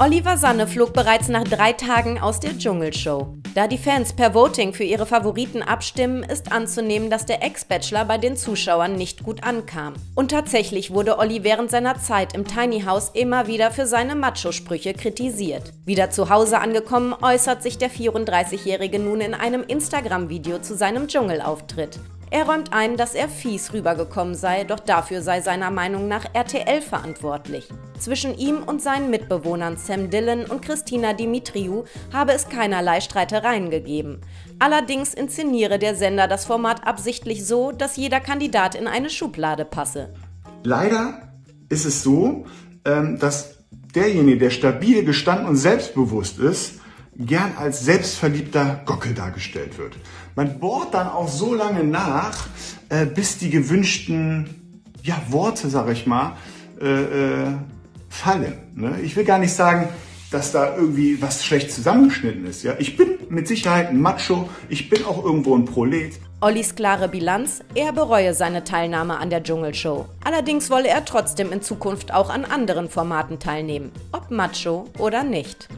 Oliver Sanne flog bereits nach 3 Tagen aus der Dschungelshow. Da die Fans per Voting für ihre Favoriten abstimmen, ist anzunehmen, dass der Ex-Bachelor bei den Zuschauern nicht gut ankam. Und tatsächlich wurde Olli während seiner Zeit im Tiny House immer wieder für seine Macho-Sprüche kritisiert. Wieder zu Hause angekommen, äußert sich der 34-Jährige nun in einem Instagram-Video zu seinem Dschungelauftritt. Er räumt ein, dass er fies rübergekommen sei, doch dafür sei seiner Meinung nach RTL verantwortlich. Zwischen ihm und seinen Mitbewohnern Sam Dylan und Christina Dimitriou habe es keinerlei Streitereien gegeben. Allerdings inszeniere der Sender das Format absichtlich so, dass jeder Kandidat in eine Schublade passe. Leider ist es so, dass derjenige, der stabil, gestanden und selbstbewusst ist, gern als selbstverliebter Gockel dargestellt wird. Man bohrt dann auch so lange nach, bis die gewünschten Worte, sag ich mal, fallen. Ne? Ich will gar nicht sagen, dass da irgendwie was schlecht zusammengeschnitten ist. Ja? Ich bin mit Sicherheit ein Macho, ich bin auch irgendwo ein Prolet. Ollis klare Bilanz, er bereue seine Teilnahme an der Dschungelshow. Allerdings wolle er trotzdem in Zukunft auch an anderen Formaten teilnehmen, ob Macho oder nicht.